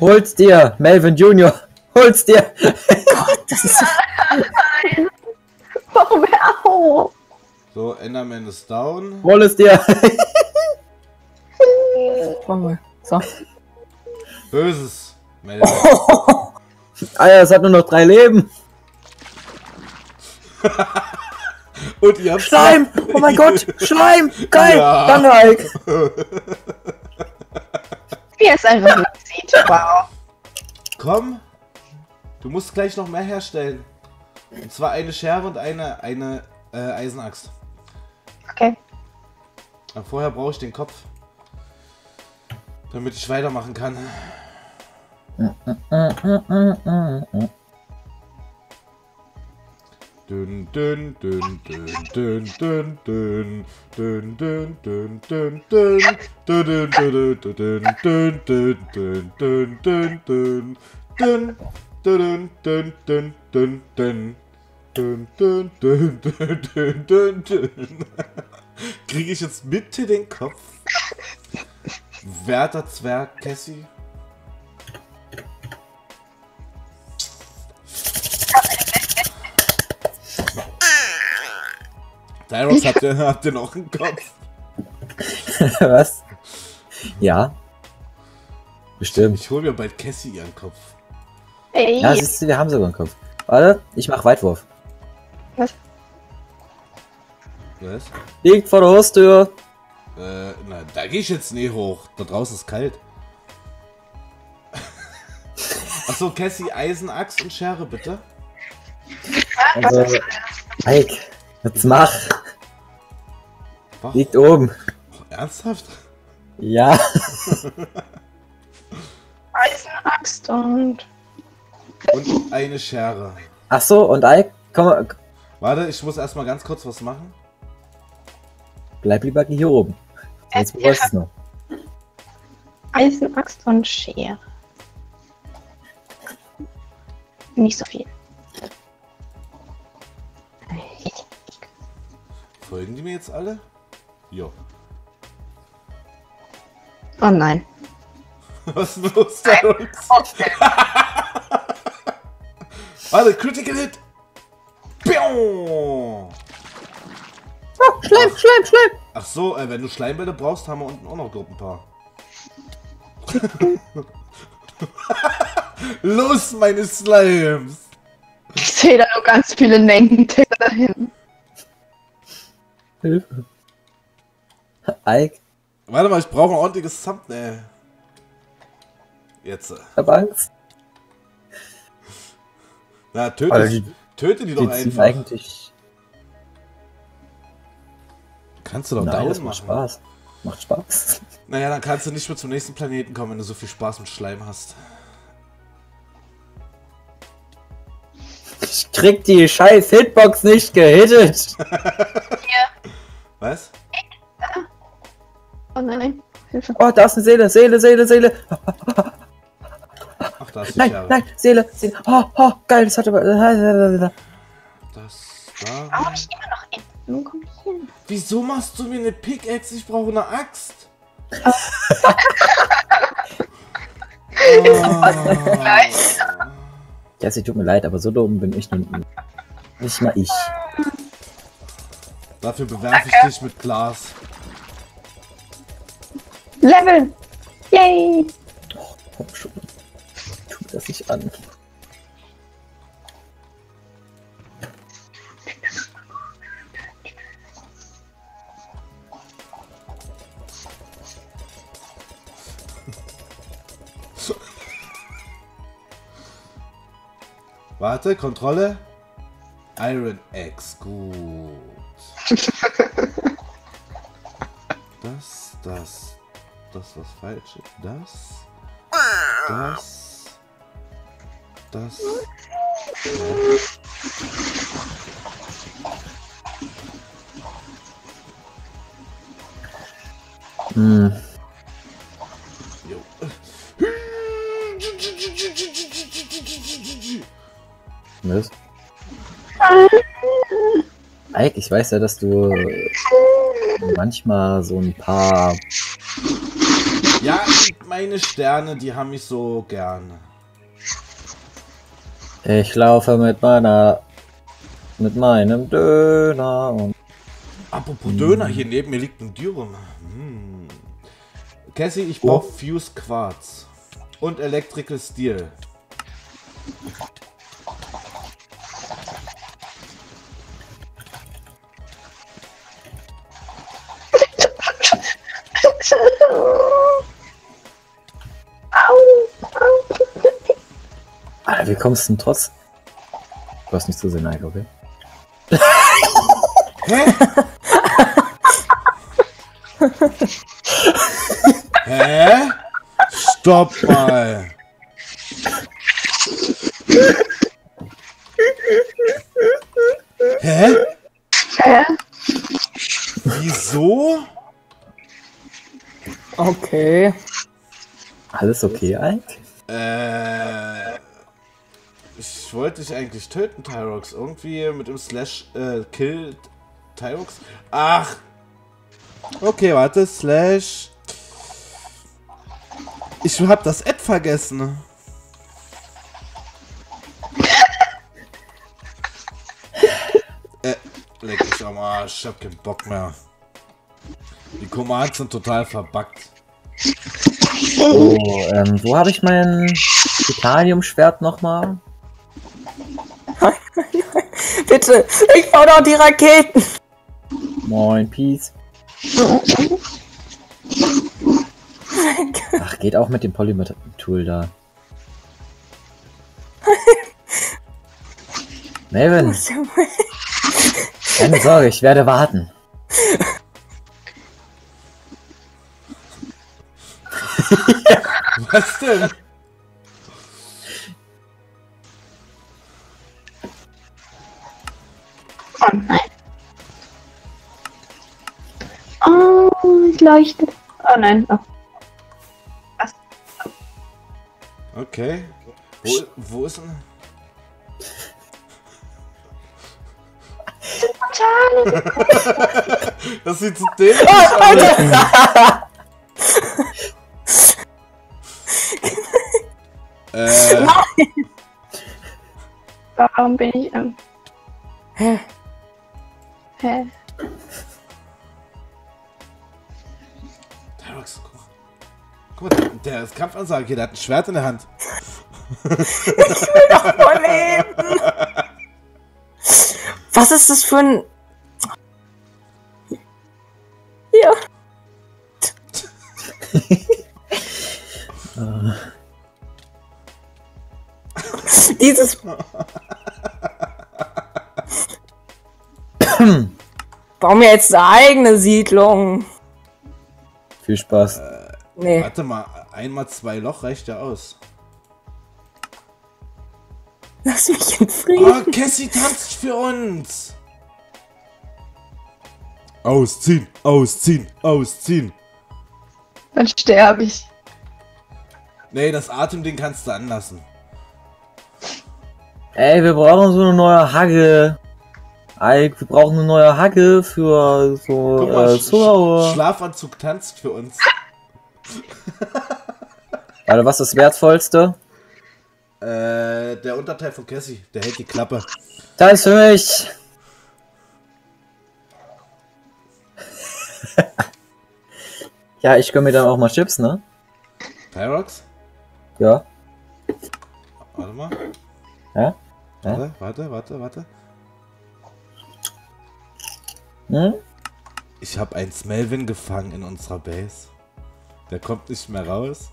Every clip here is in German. Hol's dir, Melvin Junior! Hol's dir! Gott, das ist so... Nein! Warum auch? So, Enderman ist down. Hol es dir! So. Böses Melvin. Oh. Alter, es hat nur noch 3 Leben! Und ihr habt Schleim! Oh mein Gott! Schleim! Geil! Ja. Danke, Eik! Wie er es einfach nicht sieht. Wow. Komm, du musst gleich noch mehr herstellen. Und zwar eine Schere und eine Eisenaxt. Okay. Aber vorher brauche ich den Kopf, damit ich weitermachen kann. Dünn, dünn, dünn, dünn, dünn, dünn, dünn, dünn, dünn, dünn, dünn, dünn, dünn, Tyrox, habt ihr noch einen Kopf? Was? Ja. Bestimmt. Ich hol mir bald Cassie ihren Kopf. Ey. Ja, siehst du, wir haben sogar einen Kopf. Warte, ich mach Weitwurf. Was? Was? Liegt vor der Haustür. Na, da geh ich jetzt nie hoch. Da draußen ist kalt. Achso, Cassie, Eisenaxt und Schere, bitte. Also, Eik. Jetzt mach! Wow. Liegt oben! Oh, ernsthaft? Ja! Eisenaxt und... Und eine Schere. Ach so, und Eik, komm mal... Warte, ich muss erstmal ganz kurz was machen. Bleib lieber hier oben. Sonst brauchst du es noch. Eisenaxt und Schere. Nicht so viel. Folgen die mir jetzt alle? Jo. Oh nein. Was ist los da uns? Warte, Critical Hit! Pion! Oh, Schleim, Schleim, Schleim! Ach so, wenn du Schleimbälle brauchst, haben wir unten auch noch Gruppenpaar. Los, meine Slimes! Ich sehe da nur ganz viele Nengentäter da hinten. Hilfe. Eik. Warte mal, ich brauche ein ordentliches Thumbnail. Jetzt. Ich hab Angst. Na, töte die doch einfach. Eigentlich... Kannst du doch down machen. Macht Spaß. Macht Spaß. Naja, dann kannst du nicht mehr zum nächsten Planeten kommen, wenn du so viel Spaß mit Schleim hast. Ich krieg die scheiß Hitbox nicht gehittet. Hier. Was? Oh nein, Hilfe. Oh, da ist eine Seele, Seele, Seele, Seele. Ach, da ist die Nein, Schere. Nein, Seele, Seele. Oh, oh, geil, das hat aber... Das da... Warum hab ich immer noch Enden? Nun komm ich hin. Wieso machst du mir eine Pickaxe? Ich brauche eine Axt. Oh. Oh. Ist das gleich? Cassie, tut mir leid, aber so dumm bin ich nun nicht mal ich. Dafür bewerfe ich dich mit Glas. Level! Yay! Oh, komm schon. Tu das nicht an. Warte, Kontrolle. Iron Axe, gut. Das was falsch ist. Das. Hm. Eik, ich weiß ja, dass du manchmal so ein paar... Ja, meine Sterne, die haben mich so gerne. Ich laufe mit meinem Döner und... Apropos Döner, hier neben mir liegt ein Dürum. Cassie, ich brauche Fused Quartz und Electrical Steel. Alter, wie kommst du denn trotz? Du hast nicht zusehen, Eik, okay? Hä? Hä? Stopp mal! Hä? Hä? Wieso? Okay. Alles okay, Eik? Ich wollte dich eigentlich töten, Tyrox. Irgendwie mit dem Slash Kill Tyrox. Ach! Okay, warte, Slash. Ich hab das Ad vergessen. Leck mich am Arsch, ich hab keinen Bock mehr. Die Commands sind total verbuggt. Oh, wo habe ich mein Titanium-Schwert nochmal? Bitte, ich baue doch die Raketen! Moin, Peace. Ach, geht auch mit dem Polymer Tool da. Maven! Keine Sorge, ich werde warten. Was denn? Oh nein. Oh, es leuchtet. Oh nein. Oh. Was? Okay. Wo ist denn? Das sieht so dämlich aus. Nein. Warum bin ich am... Hä? Tyrox, guck mal, der ist Kampfansage hier, der hat ein Schwert in der Hand. Ich will doch nur leben! Was ist das für ein... Ja. Dieses... Bau mir jetzt eine eigene Siedlung. Viel Spaß. Nee. Warte mal, 1×2 Loch reicht ja aus. Lass mich in Frieden. Oh, Cassie tanzt für uns. Ausziehen, ausziehen, ausziehen. Dann sterbe ich. Nee, das Atemding kannst du anlassen. Ey, wir brauchen so eine neue Hagge. Eik, wir brauchen eine neue Hacke für so... Guck mal, Schlafanzug tanzt für uns. Alter, was ist das Wertvollste? Der Unterteil von Cassie, der hält die Klappe. Das ist für mich! Ja, ich gönn mir dann auch mal Chips, ne? Tyrox? Ja. Warte mal. Ja? Warte. Hm? Ich habe einen Smelvin gefangen in unserer Base. Der kommt nicht mehr raus.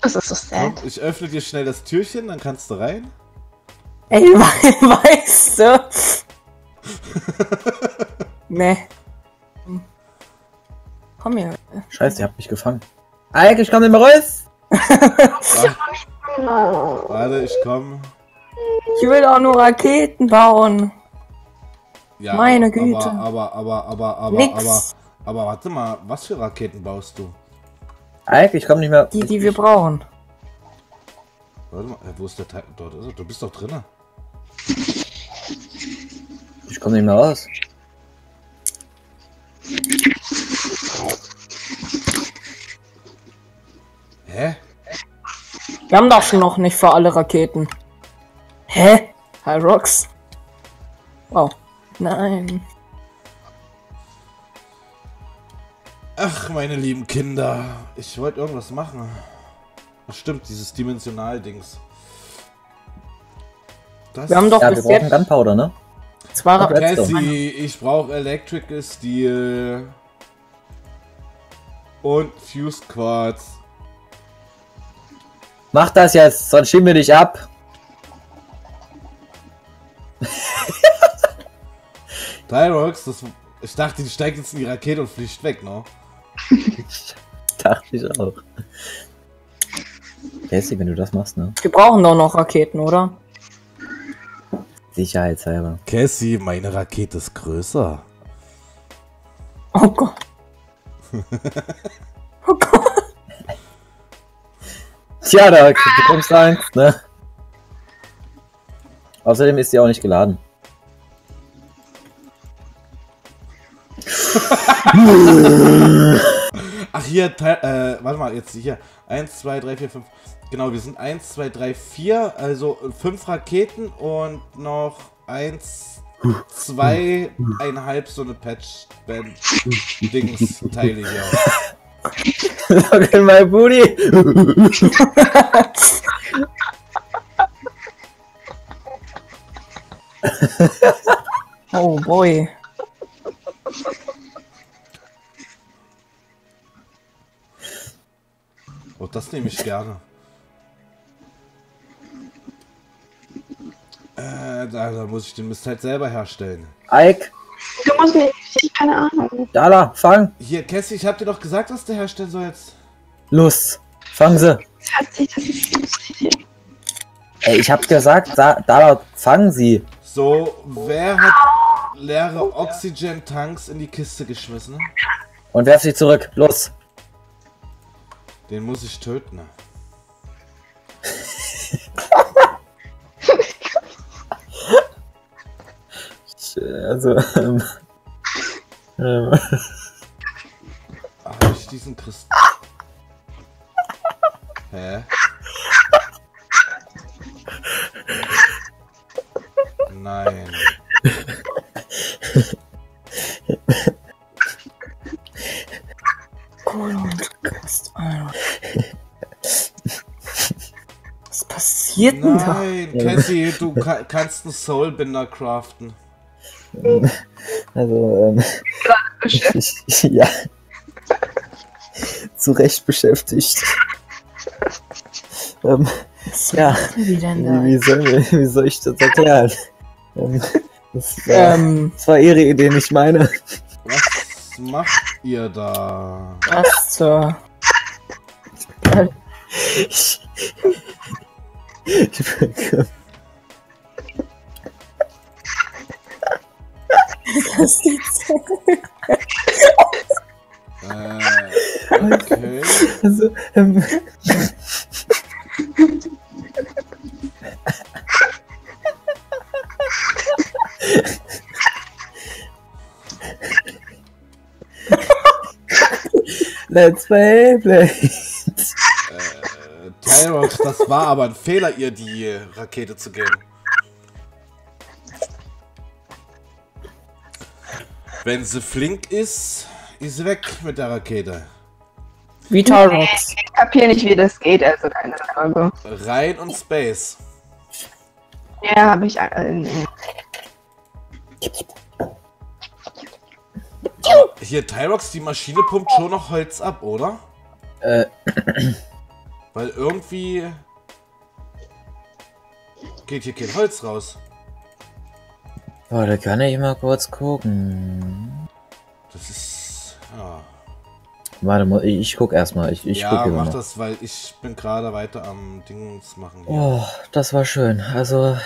Das ist so sad. Ich öffne dir schnell das Türchen, dann kannst du rein. Ey, weißt du? Nee. Komm hier. Scheiße, ihr habt mich gefangen. Eik, ich komm nicht mehr raus! Warte, ich komm. Ich will doch nur Raketen bauen. Ja, meine Güte. Aber warte mal, was für Raketen baust du? Eik, ich komm nicht mehr. Die wir brauchen. Warte mal, wo ist der Teil? Dort ist er. Du bist doch drinne. Komm nicht mehr raus. Hä? Wir haben doch noch nicht für alle Raketen. Hä? Tyrox? Oh, nein. Ach, meine lieben Kinder. Ich wollte irgendwas machen. Das stimmt, dieses Dimensional-Dings. Wir haben doch ja, wir brauchen Gunpowder, ne? Cassie, ich brauche Electrical Steel. Und Fused Quartz. Mach das jetzt, sonst schieben wir dich ab. Tyrox, ich dachte, die steigt jetzt in die Rakete und fliegt weg, ne? Dachte ich auch. Cassie, wenn du das machst, ne? Wir brauchen doch noch Raketen, oder? Sicherheitshalber. Cassie, meine Rakete ist größer. Oh Gott. Oh Gott. Tja, da bekommst du Angst, ne? Außerdem ist sie auch nicht geladen. Ach hier, warte mal, jetzt hier. 1, 2, 3, 4, 5. Genau, wir sind 1, 2, 3, 4, also 5 Raketen und noch 1, 2, 1,5 so eine Patch-Band-Dings-Teile hier. Look in my booty! Oh boy. Oh, das nehme ich gerne. Da muss ich den Mist halt selber herstellen. Eik! Du musst mir, ich keine Ahnung. Dala, fang! Hier, Cassie, ich hab dir doch gesagt, was du herstellen sollst. Los, fang sie! Ey, ich hab gesagt, Dala, fang sie! So, wer hat leere Oxygen-Tanks in die Kiste geschmissen? Und werf sie zurück, los! Den muss ich töten. Also, hab ich diesen Christen? Hä? Nein. Was passiert denn da? Nein, Cassie, du kannst einen Soulbinder craften. Also, ja, zu Recht beschäftigt. Ja, wie soll ich das erklären? Das war ihre Idee, nicht meine. Was macht ihr da? Was zur... Das ist okay. Also, Let's play. Tyrox, das war aber ein Fehler, ihr die Rakete zu geben. Wenn sie flink ist, ist sie weg mit der Rakete. Wie Tyrox. Ich kapier nicht, wie das geht, also keine Frage. Rein und Space. Ja, hab ich. Hier, Tyrox, die Maschine pumpt schon noch Holz ab, oder? Weil irgendwie geht hier kein Holz raus. Oh, da kann ich mal kurz gucken. Das ist... Ja. Warte mal, ich guck erstmal. Ich guck immer. Das, weil ich bin gerade weiter am Dings machen. Hier. Oh, das war schön. Also...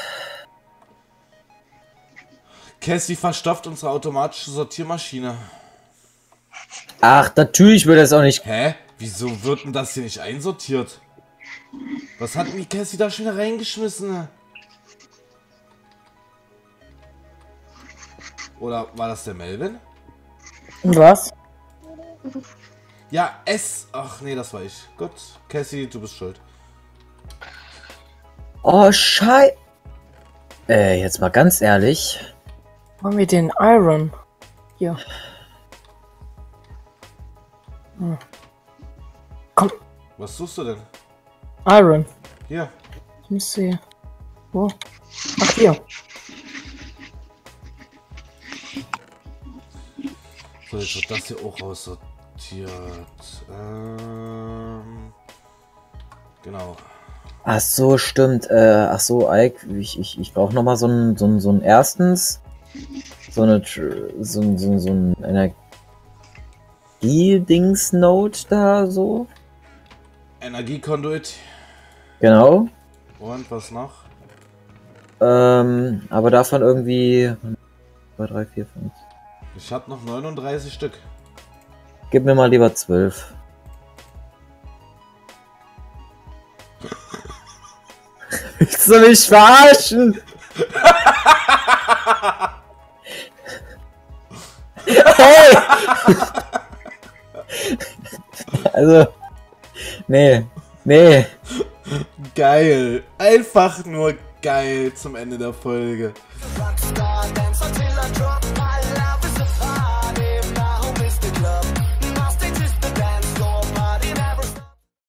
Cassie verstopft unsere automatische Sortiermaschine. Ach, natürlich wird das auch nicht... Hä? Wieso wird denn das hier nicht einsortiert? Was hat denn die Cassie da schon wieder reingeschmissen? Oder war das der Melvin? Was? Ja, es... Ach nee, das war ich. Gut, Cassie, du bist schuld. Oh, scheiße. Jetzt mal ganz ehrlich. Wollen wir den Iron? Ja. Hm. Komm. Was suchst du denn? Iron. Hier. Ich müsste hier. Wo? Ach, hier. So, jetzt wird das hier auch aussortiert. Genau. Ach so, stimmt. Ach so, Eik, ich brauche nochmal so einen erstens. So ein Energie-Dings-Note da so. Energiekonduit. Genau. Und was noch? Aber davon irgendwie 2, 3, 4, 5. Ich hab noch 39 Stück. Gib mir mal lieber 12. Willst du mich verarschen? Hey! Also... Nee. Nee. Geil. Einfach nur geil zum Ende der Folge.